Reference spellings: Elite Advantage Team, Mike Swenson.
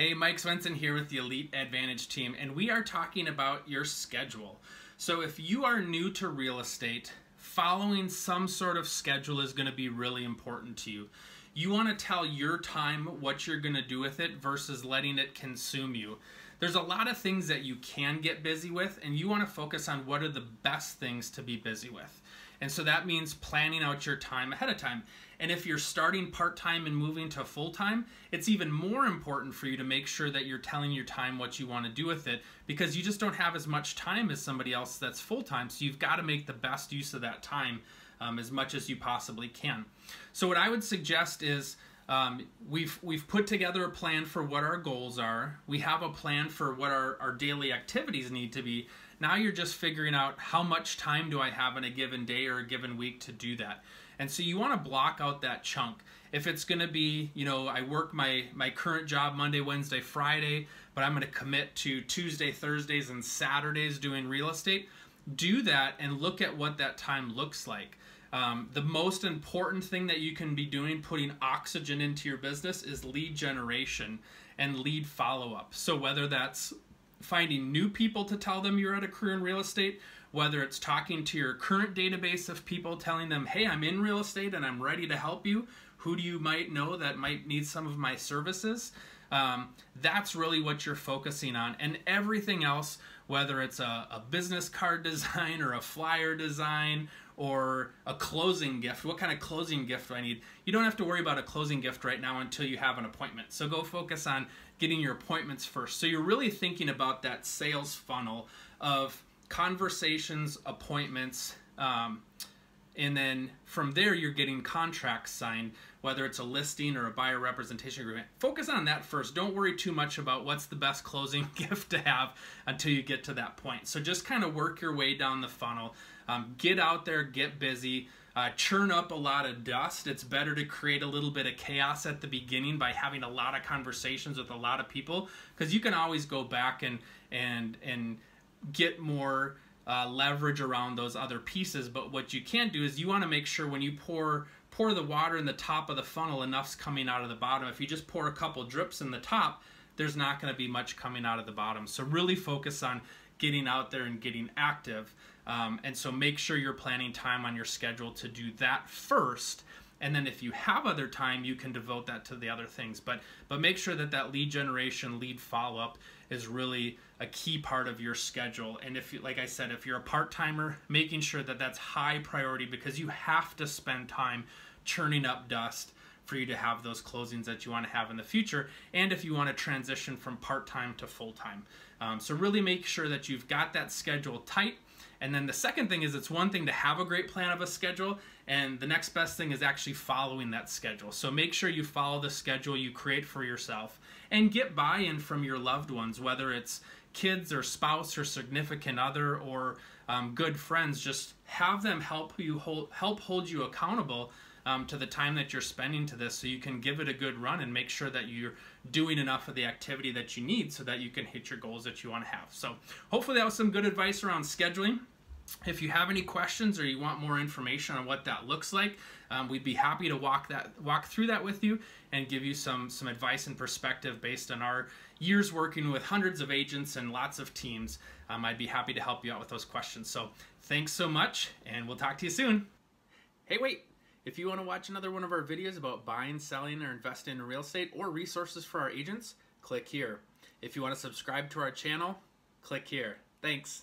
Hey, Mike Swenson here with the Elite Advantage Team, and we are talking about your schedule. So if you are new to real estate, following some sort of schedule is going to be really important to you. You want to tell your time what you're going to do with it versus letting it consume you. There's a lot of things that you can get busy with, and you want to focus on what are the best things to be busy with. And so that means planning out your time ahead of time. And if you're starting part-time and moving to full-time, it's even more important for you to make sure that you're telling your time what you want to do with it, because you just don't have as much time as somebody else that's full-time. So you've got to make the best use of that time as much as you possibly can. So what I would suggest is we've put together a plan for what our goals are. We have a plan for what our daily activities need to be. Now you're just figuring out how much time do I have in a given day or a given week to do that. And so you want to block out that chunk. If it's going to be, you know, I work my current job Monday, Wednesday, Friday, but I'm going to commit to Tuesday, Thursdays, and Saturdays doing real estate, do that and look at what that time looks like. The most important thing that you can be doing, putting oxygen into your business, is lead generation and lead follow-up. So whether that's finding new people to tell them you're at a career in real estate, whether it's talking to your current database of people, telling them, hey, I'm in real estate and I'm ready to help you. Who do you might know that might need some of my services? That's really what you're focusing on. And everything else, whether it's a business card design or a flyer design or a closing gift, what kind of closing gift do I need? You don't have to worry about a closing gift right now until you have an appointment. So go focus on getting your appointments first. So you're really thinking about that sales funnel of conversations, appointments, and then from there you're getting contracts signed, whether it's a listing or a buyer representation agreement. Focus on that first. Don't worry too much about what's the best closing gift to have until you get to that point. So just kind of work your way down the funnel. Get out there, get busy, churn up a lot of dust. It's better to create a little bit of chaos at the beginning by having a lot of conversations with a lot of people, because you can always go back and get more leverage around those other pieces. But what you can do is you want to make sure when you pour the water in the top of the funnel, enough's coming out of the bottom. If you just pour a couple drips in the top, there's not going to be much coming out of the bottom. So really focus on getting out there and getting active. And so make sure you're planning time on your schedule to do that first. And then if you have other time, you can devote that to the other things. But make sure that that lead generation, lead follow-up is really a key part of your schedule. And if you, like I said, if you're a part-timer, making sure that that's high priority, because you have to spend time churning up dust for you to have those closings that you want to have in the future, and if you want to transition from part-time to full-time. So really make sure that you've got that schedule tight. And then the second thing is, it's one thing to have a great plan of a schedule, and the next best thing is actually following that schedule. So make sure you follow the schedule you create for yourself and get buy-in from your loved ones, whether it's kids or spouse or significant other or good friends. Just have them help hold you accountable to the time that you're spending to this, so you can give it a good run and make sure that you're doing enough of the activity that you need so that you can hit your goals that you want to have. So hopefully that was some good advice around scheduling. If you have any questions or you want more information on what that looks like, we'd be happy to walk through that with you and give you some advice and perspective based on our years working with hundreds of agents and lots of teams. I'd be happy to help you out with those questions. So thanks so much, and we'll talk to you soon. Hey, wait. If you want to watch another one of our videos about buying, selling, or investing in real estate, or resources for our agents, click here. If you want to subscribe to our channel, click here. Thanks.